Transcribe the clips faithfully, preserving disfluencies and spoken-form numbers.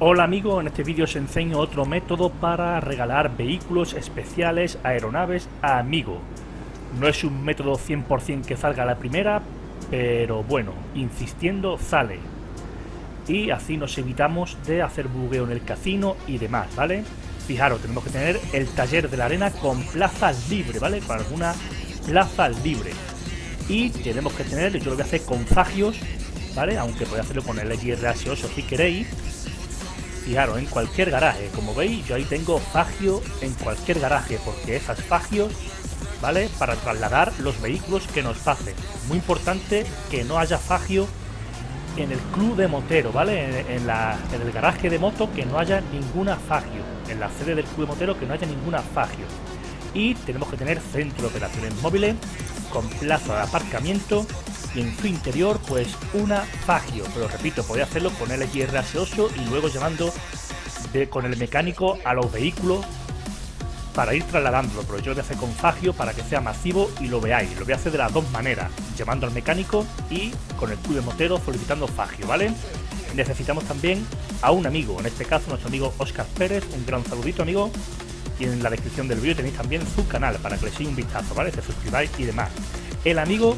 Hola amigos, en este vídeo os enseño otro método para regalar vehículos especiales, aeronaves a amigos. No es un método cien por cien que salga a la primera, pero bueno, insistiendo sale. Y así nos evitamos de hacer bugueo en el casino y demás, ¿vale? Fijaros, tenemos que tener el taller de la arena con plazas libres, ¿vale? Para alguna plaza libre. Y tenemos que tener, yo lo voy a hacer con Zagios, ¿vale? Aunque podéis hacerlo con el X R H ocho si queréis. Fijaros, en cualquier garaje, como veis, yo ahí tengo Fagio en cualquier garaje, porque esas Fagios, ¿vale? Para trasladar los vehículos que nos pasen. Muy importante que no haya Fagio en el club de motero, ¿vale? En, en, la, en el garaje de moto, que no haya ninguna Fagio. En la sede del club de motero, que no haya ninguna Fagio. Y tenemos que tener centro de operaciones móviles, con plaza de aparcamiento, y en su interior pues una Fagio, pero repito, podéis hacerlo con el X R H ocho y luego llamando de, con el mecánico a los vehículos para ir trasladándolo, pero yo lo voy a hacer con Fagio para que sea masivo y lo veáis. Lo voy a hacer de las dos maneras, llamando al mecánico y con el club de motero solicitando Fagio, ¿vale? Necesitamos también a un amigo, en este caso nuestro amigo Oscar Pérez, un gran saludito amigo, y en la descripción del vídeo tenéis también su canal para que le echéis un vistazo, ¿vale? Se suscribáis y demás. El amigo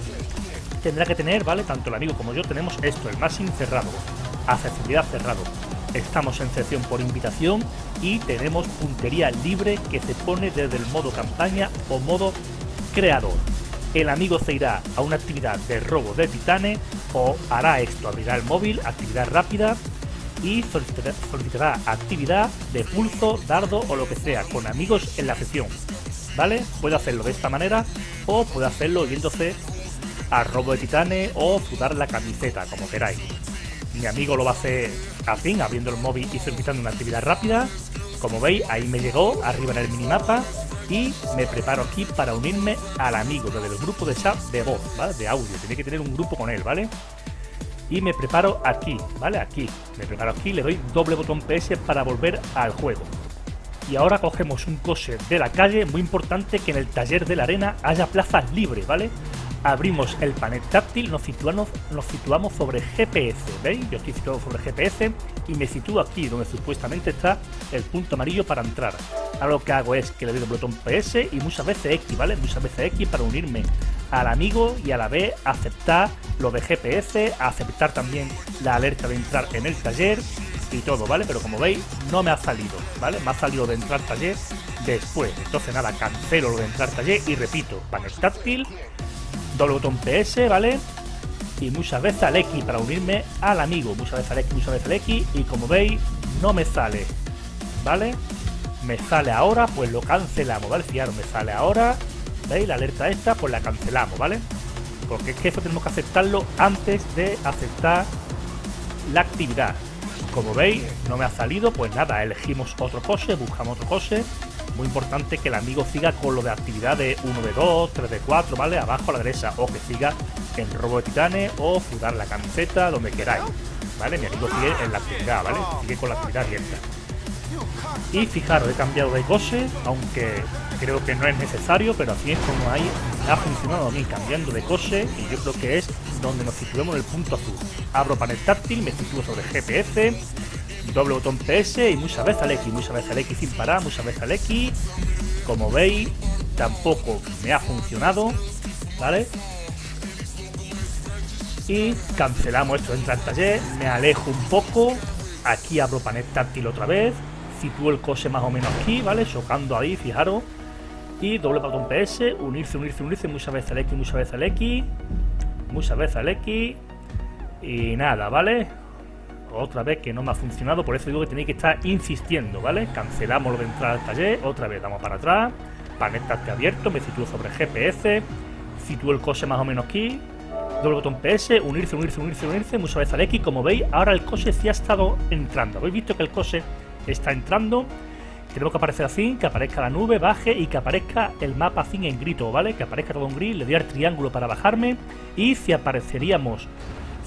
tendrá que tener, ¿vale? Tanto el amigo como yo tenemos esto, el matching cerrado, accesibilidad cerrado. Estamos en sección por invitación y tenemos puntería libre que se pone desde el modo campaña o modo creador. El amigo se irá a una actividad de robo de titanes o hará esto, abrirá el móvil, actividad rápida y solicitará actividad de pulso, dardo o lo que sea, con amigos en la sección, ¿vale? Puede hacerlo de esta manera o puede hacerlo yéndose a robo de titanes o sudar la camiseta, como queráis. Mi amigo lo va a hacer así, abriendo el móvil y solicitando una actividad rápida. Como veis, ahí me llegó, arriba en el minimapa, y me preparo aquí para unirme al amigo desde el grupo de chat de voz, ¿vale? De audio, tiene que tener un grupo con él, ¿vale? Y me preparo aquí, ¿vale? Aquí, me preparo aquí, le doy doble botón P S para volver al juego. Y ahora cogemos un coche de la calle, muy importante que en el taller de la arena haya plazas libres, ¿vale? Abrimos el panel táctil, nos situamos, nos situamos sobre G P S, ¿veis? Yo estoy situado sobre G P S y me sitúo aquí, donde supuestamente está el punto amarillo para entrar. Ahora lo que hago es que le doy el botón P S y muchas veces X, ¿vale? Muchas veces X para unirme al amigo y a la vez aceptar lo de G P S, aceptar también la alerta de entrar en el taller y todo, ¿vale? Pero como veis, no me ha salido, ¿vale? Me ha salido de entrar taller después. Entonces nada, cancelo lo de entrar taller y repito, panel táctil, doble botón P S, ¿vale? Y muchas veces al X para unirme al amigo. Muchas veces al X, muchas veces al X. Y como veis, no me sale, ¿vale? Me sale ahora, pues lo cancelamos, ¿vale? Fijaros, me sale ahora, ¿veis? La alerta esta, pues la cancelamos, ¿vale? Porque es que eso tenemos que aceptarlo antes de aceptar la actividad. Como veis, no me ha salido, pues nada, elegimos otro coche, buscamos otro coche. Muy importante que el amigo siga con lo de actividad de uno de dos, tres de cuatro, ¿vale? Abajo a la derecha, o que siga en robo de titanes o sudar la camiseta, donde queráis, ¿vale? Mi amigo sigue en la actividad, ¿vale? Sigue con la actividad abierta. Y fijaros, he cambiado de coche, aunque creo que no es necesario, pero así es como ahí ha funcionado a mí, cambiando de coche, y yo creo que es donde nos situemos en el punto azul. Abro panel táctil, me sitúo sobre G P S, doble botón P S y muchas veces al X, muchas veces al X sin parar, muchas veces al X. Como veis, tampoco me ha funcionado, ¿vale? Y cancelamos esto, entra al taller, me alejo un poco, aquí abro panel táctil otra vez, sitúo el coche más o menos aquí, ¿vale? Socando ahí, fijaros, y doble botón P S, unirse, unirse, unirse, muchas veces al X, muchas veces al X, muchas veces al X, y nada, ¿vale? Otra vez que no me ha funcionado, por eso digo que tenéis que estar insistiendo, ¿vale? Cancelamos lo de entrar al taller, otra vez damos para atrás, panel táctil abierto, me sitúo sobre G P S, sitúo el coche más o menos aquí, doble botón P S, unirse, unirse, unirse, unirse, muchas veces al X, como veis, ahora el coche sí ha estado entrando, habéis visto que el coche está entrando, tenemos que aparecer así, que aparezca la nube, baje y que aparezca el mapa así en grito, ¿vale? Que aparezca todo en gris, le doy al triángulo para bajarme y si apareceríamos,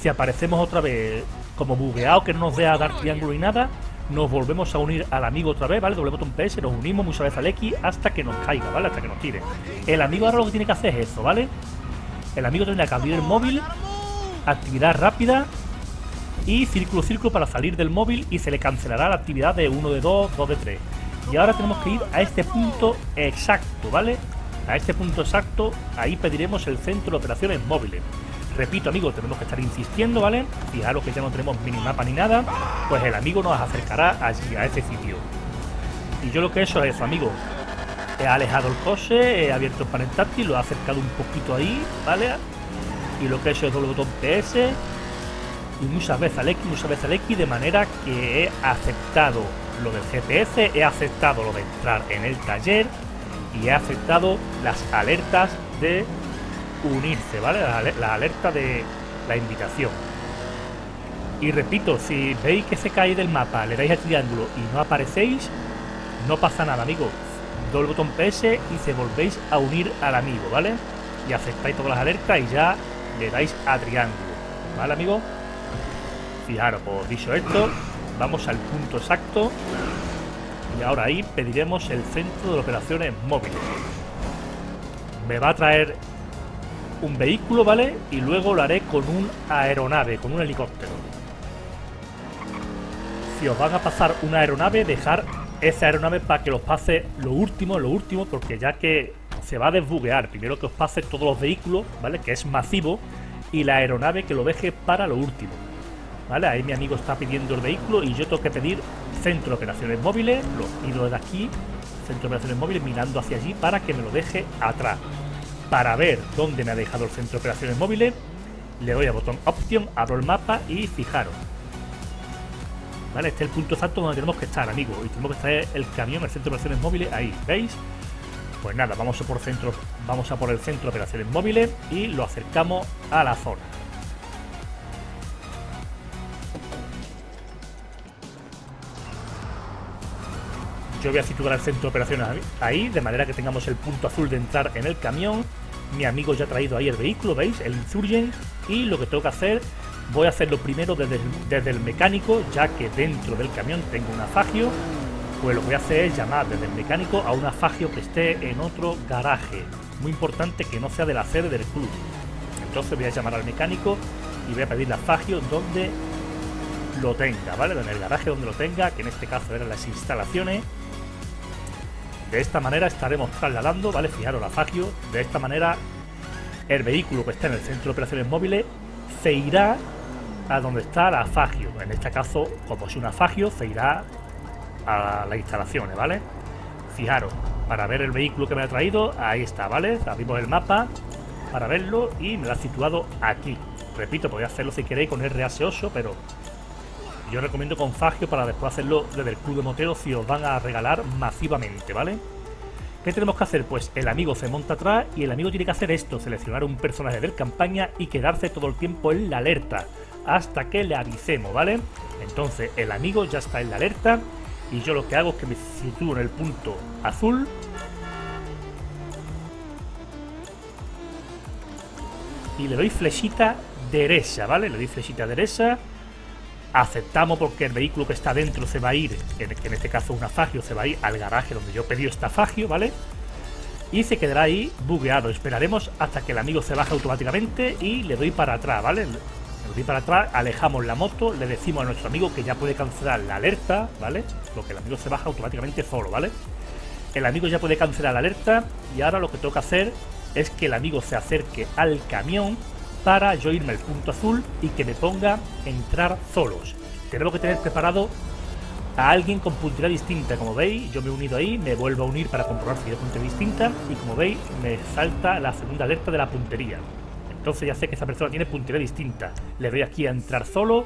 si aparecemos otra vez como bugueado que no nos deja dar triángulo y nada, nos volvemos a unir al amigo otra vez, ¿vale? Doble botón P S, nos unimos muchas veces al X hasta que nos caiga, ¿vale? Hasta que nos tire. El amigo ahora lo que tiene que hacer es eso, ¿vale? El amigo tendrá que abrir el móvil, actividad rápida, y círculo círculo para salir del móvil y se le cancelará la actividad de uno de dos, dos de tres. Y ahora tenemos que ir a este punto exacto, ¿vale? A este punto exacto, ahí pediremos el centro de operaciones móviles. Repito, amigos, tenemos que estar insistiendo, ¿vale? Fijaros que ya no tenemos minimapa ni nada, pues el amigo nos acercará allí, a este sitio. Y yo lo que he hecho es eso, amigos. He alejado el coche, he abierto el panel táctil, lo he acercado un poquito ahí, ¿vale? Y lo que he hecho es doble botón P S y muchas veces al X, muchas veces al X, de manera que he aceptado lo del G P S, he aceptado lo de entrar en el taller y he aceptado las alertas de unirse, ¿vale? La alerta de la invitación. Y repito, si veis que se cae del mapa, le dais al triángulo y no aparecéis, no pasa nada, amigos. Doble botón P S y se volvéis a unir al amigo, ¿vale? Y aceptáis todas las alertas y ya le dais a triángulo, ¿vale, amigos? Fijaros, pues dicho esto, vamos al punto exacto y ahora ahí pediremos el centro de operaciones móviles. Me va a traer un vehículo, ¿vale? Y luego lo haré con un aeronave, con un helicóptero. Si os van a pasar una aeronave, dejar esa aeronave para que los pase lo último, lo último, porque ya que se va a desbuguear, primero que os pase todos los vehículos, ¿vale? Que es masivo, y la aeronave que lo deje para lo último, ¿vale? Ahí mi amigo está pidiendo el vehículo y yo tengo que pedir centro de operaciones móviles, lo pido desde aquí, centro de operaciones móviles, mirando hacia allí para que me lo deje atrás. Para ver dónde me ha dejado el centro de operaciones móviles, le doy al botón Option, abro el mapa y fijaros. Vale, este es el punto exacto donde tenemos que estar, amigos. Y tenemos que traer el camión, el centro de operaciones móviles, ahí, ¿veis? Pues nada, vamos a por centro, vamos a por el centro de operaciones móviles y lo acercamos a la zona. Yo voy a situar el centro de operaciones ahí, de manera que tengamos el punto azul de entrar en el camión. Mi amigo ya ha traído ahí el vehículo, ¿veis? El Insurgent. Y lo que tengo que hacer, voy a hacerlo primero desde el, desde el mecánico, ya que dentro del camión tengo un afagio. Pues lo que voy a hacer es llamar desde el mecánico a un afagio que esté en otro garaje. Muy importante que no sea de la sede del club. Entonces voy a llamar al mecánico y voy a pedirle afagio donde lo tenga, ¿vale? En el garaje donde lo tenga, que en este caso eran las instalaciones. De esta manera estaremos trasladando, ¿vale? Fijaros, el afagio. De esta manera el vehículo que está en el centro de operaciones móviles se irá a donde está el afagio. En este caso, como es un afagio, se irá a las instalaciones, ¿vale? Fijaros, para ver el vehículo que me ha traído, ahí está, ¿vale? Abrimos el mapa para verlo y me lo ha situado aquí. Repito, podéis hacerlo si queréis con R H ocho, pero yo recomiendo con Fagio para después hacerlo desde el club de motero si os van a regalar masivamente, ¿vale? ¿Qué tenemos que hacer? Pues el amigo se monta atrás y el amigo tiene que hacer esto, seleccionar un personaje del campaña y quedarse todo el tiempo en la alerta hasta que le avisemos, ¿vale? Entonces el amigo ya está en la alerta y yo lo que hago es que me sitúo en el punto azul. Y le doy flechita derecha, ¿vale? Le doy flechita derecha. Aceptamos porque el vehículo que está dentro se va a ir, en este caso un afagio, se va a ir al garaje donde yo pedí este afagio, ¿vale? Y se quedará ahí bugueado. Esperaremos hasta que el amigo se baje automáticamente y le doy para atrás, ¿vale? Le doy para atrás, alejamos la moto, le decimos a nuestro amigo que ya puede cancelar la alerta, ¿vale? Porque el amigo se baja automáticamente solo, ¿vale? El amigo ya puede cancelar la alerta y ahora lo que tengo que hacer es que el amigo se acerque al camión para yo irme al punto azul y que me ponga entrar solos. Tenemos que tener preparado a alguien con puntería distinta. Como veis, yo me he unido ahí, me vuelvo a unir para comprobar si hay puntería distinta y como veis me salta la segunda alerta de la puntería. Entonces ya sé que esa persona tiene puntería distinta. Le doy aquí a entrar solo,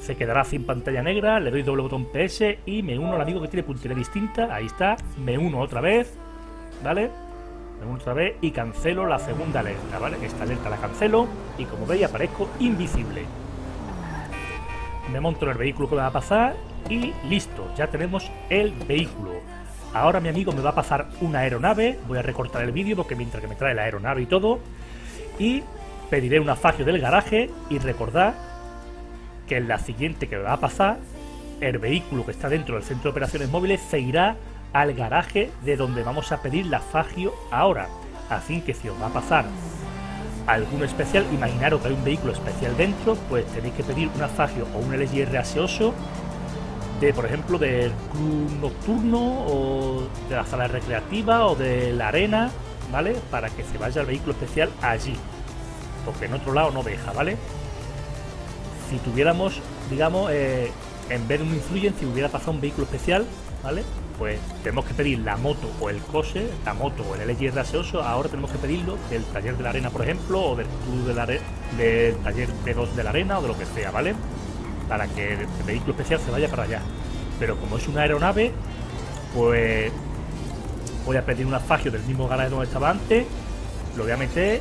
se quedará sin pantalla negra, le doy doble botón P S y me uno al amigo que tiene puntería distinta. Ahí está, me uno otra vez, ¿vale? Otra vez y cancelo la segunda alerta, ¿vale? Esta alerta la cancelo y como veis aparezco invisible. Me monto en el vehículo que me va a pasar y listo, ya tenemos el vehículo. Ahora mi amigo me va a pasar una aeronave, voy a recortar el vídeo porque mientras que me trae la aeronave y todo, y pediré un afagio del garaje y recordad que en la siguiente que me va a pasar, el vehículo que está dentro del centro de operaciones móviles se irá al garaje de donde vamos a pedir la afagio ahora. Así que si os va a pasar alguno especial. Imaginaros que hay un vehículo especial dentro, pues tenéis que pedir un Afagio o un L S R aseoso de, por ejemplo, del club nocturno o de la sala recreativa o de la arena, ¿vale? Para que se vaya el vehículo especial allí, porque en otro lado no deja, ¿vale? Si tuviéramos, digamos, eh, en vez de un influyen, si hubiera pasado un vehículo especial, ¿vale? Pues tenemos que pedir la moto o el coche, la moto o el L G R gaseoso. Ahora tenemos que pedirlo del taller de la arena, por ejemplo, o del club de la del taller B dos de la arena o de lo que sea, ¿vale? Para que el vehículo especial se vaya para allá. Pero como es una aeronave, pues voy a pedir un Afagio del mismo garaje donde estaba antes, lo voy a meter,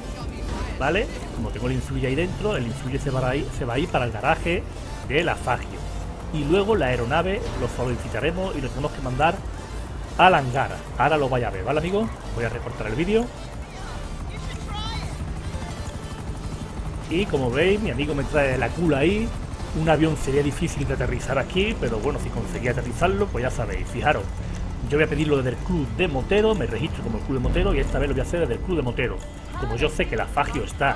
¿vale? Como tengo el influye ahí dentro, el influye se va ahí, se va ahí para el garaje del Afagio. Y luego la aeronave lo solicitaremos y lo tenemos que mandar al hangar. Ahora lo vaya a ver, ¿vale, amigos? Voy a recortar el vídeo. Y como veis, mi amigo me trae la cula ahí. Un avión sería difícil de aterrizar aquí, pero bueno, si conseguí aterrizarlo, pues ya sabéis. Fijaros, yo voy a pedirlo desde el club de motero, me registro como el club de motero y esta vez lo voy a hacer desde el club de motero. Como yo sé que el Afagio está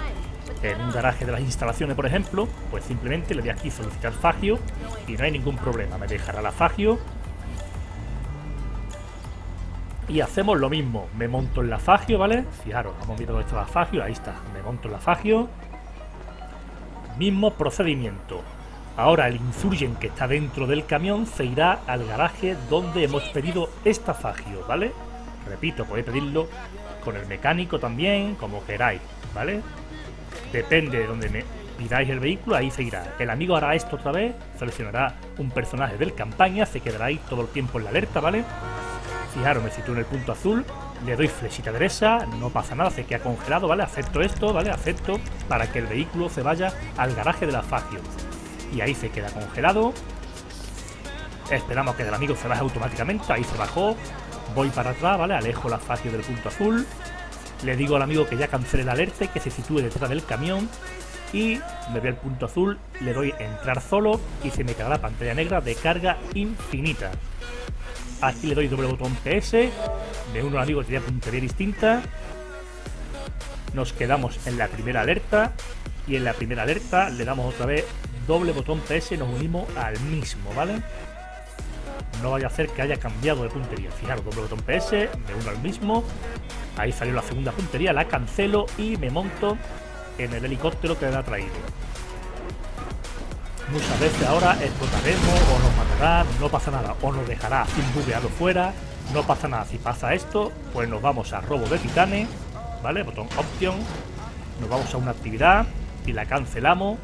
en un garaje de las instalaciones, por ejemplo, pues simplemente le doy aquí solicitar Afagio y no hay ningún problema, me dejará el Afagio. Y hacemos lo mismo, me monto en el Afagio, ¿vale? Fijaros, vamos viendo dónde está el Afagio, ahí está, me monto en el Afagio. Mismo procedimiento. Ahora el Insurgent que está dentro del camión se irá al garaje donde hemos pedido este Afagio, ¿vale? Repito, podéis pedirlo con el mecánico también, como queráis, ¿vale? Depende de donde me pidáis el vehículo, ahí se irá. El amigo hará esto otra vez, seleccionará un personaje del campaña, se quedará ahí todo el tiempo en la alerta, ¿vale? Fijaros, me sitúo en el punto azul, le doy flechita derecha, no pasa nada, se queda congelado, ¿vale? Acepto esto, ¿vale? Acepto para que el vehículo se vaya al garaje del Afagio. Y ahí se queda congelado. Esperamos que el amigo se baje automáticamente. Ahí se bajó. Voy para atrás, ¿vale? Alejo la Afagio del punto azul. Le digo al amigo que ya cancele la alerta y que se sitúe detrás del camión. Y me ve el punto azul. Le doy entrar solo. Y se me queda la pantalla negra de carga infinita. Aquí le doy doble botón P S. Me uno al amigo que tenía puntería distinta. Nos quedamos en la primera alerta. Y en la primera alerta le damos otra vez doble botón P S, nos unimos al mismo, ¿vale? No vaya a hacer que haya cambiado de puntería. Fijaros, doble botón P S, me uno al mismo. Ahí salió la segunda puntería, la cancelo y me monto en el helicóptero que me ha traído. Muchas veces ahora explotaremos o nos matará, no pasa nada. O nos dejará así bugueado fuera, no pasa nada. Si pasa esto, pues nos vamos a robo de titanes, ¿vale? Botón Option. Nos vamos a una actividad y la cancelamos.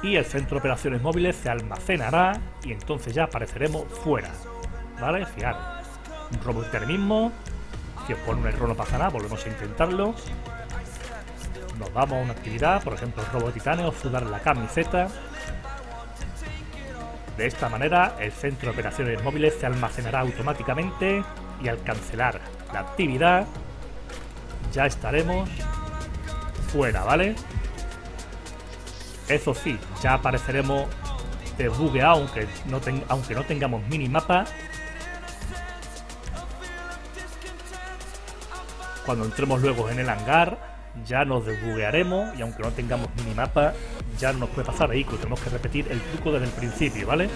Y el centro de operaciones móviles se almacenará y entonces ya apareceremos fuera, ¿vale? Fijaros, un robo de mismo. Si os pone un error no pasa nada, volvemos a intentarlo. Nos vamos a una actividad, por ejemplo, el robo de titanes o sudar la camiseta. De esta manera el centro de operaciones móviles se almacenará automáticamente y al cancelar la actividad ya estaremos fuera, ¿vale? Eso sí, ya apareceremos desbugueados, aunque no, ten, aunque no tengamos minimapa. Cuando entremos luego en el hangar, ya nos desbuguearemos y aunque no tengamos minimapa, ya no nos puede pasar vehículo. Tenemos que repetir el truco desde el principio, ¿vale?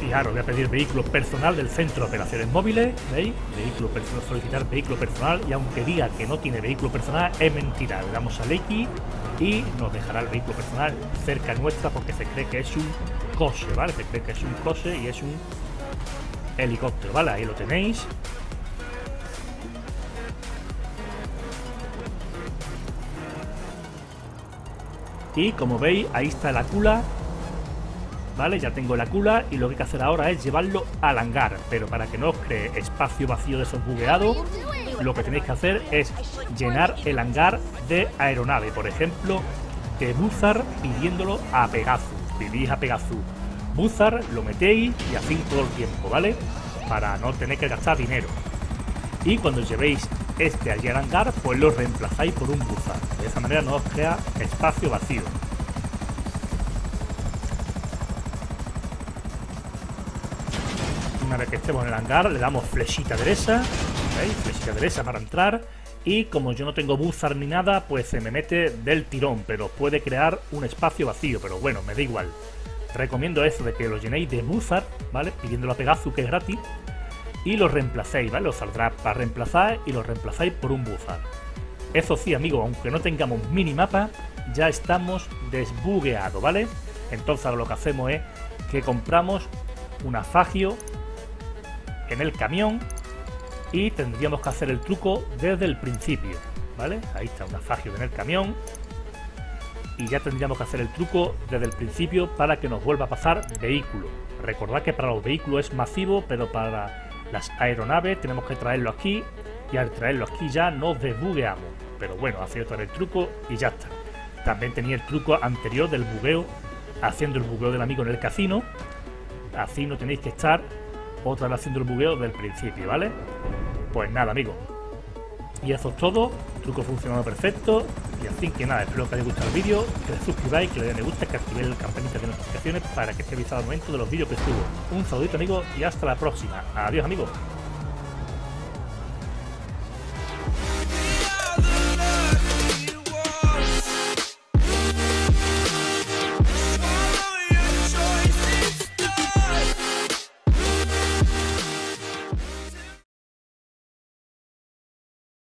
Fijaros, voy a pedir vehículo personal del centro de operaciones móviles, ¿veis? Vehículo personal, solicitar vehículo personal, y aunque diga que no tiene vehículo personal, es mentira. Le damos al X y nos dejará el vehículo personal cerca nuestra porque se cree que es un coche, ¿vale? Se cree que es un coche y es un helicóptero, ¿vale? Ahí lo tenéis. Y como veis, ahí está la cula. Vale, ya tengo la cula y lo que hay que hacer ahora es llevarlo al hangar, pero para que no os cree espacio vacío de esos bugueados, lo que tenéis que hacer es llenar el hangar de aeronave, por ejemplo, de Buzar pidiéndolo a Pegasus. Pidís a Pegasus Buzar, lo metéis y así todo el tiempo, ¿vale? Para no tener que gastar dinero. Y cuando llevéis este allí al hangar, pues lo reemplazáis por un Buzar. De esa manera no os crea espacio vacío. una vez que estemos en el hangar, le damos flechita derecha, ¿veis? Flechita derecha para entrar. Y como yo no tengo buzar ni nada, pues se me mete del tirón, pero puede crear un espacio vacío, pero bueno, me da igual. Recomiendo eso de que lo llenéis de buzar, ¿vale? Pidiéndolo a Pegasus, que es gratis, y lo reemplacéis, ¿vale? Os saldrá para reemplazar y lo reemplazáis por un buzar. Eso sí, amigos, aunque no tengamos minimapa, ya estamos desbugueados, ¿vale? Entonces ahora lo que hacemos es que compramos un afagio en el camión y tendríamos que hacer el truco desde el principio, ¿vale? Ahí está, un afagio en el camión. Y ya tendríamos que hacer el truco desde el principio para que nos vuelva a pasar vehículo. Recordad que para los vehículos es masivo, pero para las aeronaves tenemos que traerlo aquí. Y al traerlo aquí ya nos desbugueamos. Pero bueno, hacéis otra vez el truco y ya está. También tenía el truco anterior del bugueo, haciendo el bugueo del amigo en el casino. Así no tenéis que estar otra vez haciendo el bugueo del principio, ¿vale? Pues nada, amigos. Y eso es todo. El truco funcionando perfecto. Y así que nada, espero que os haya gustado el vídeo, que le suscribáis, que le den me gusta, que activéis la campanita de notificaciones para que estéis avisados al momento de los vídeos que subo. Un saludito, amigos, y hasta la próxima. Adiós, amigos.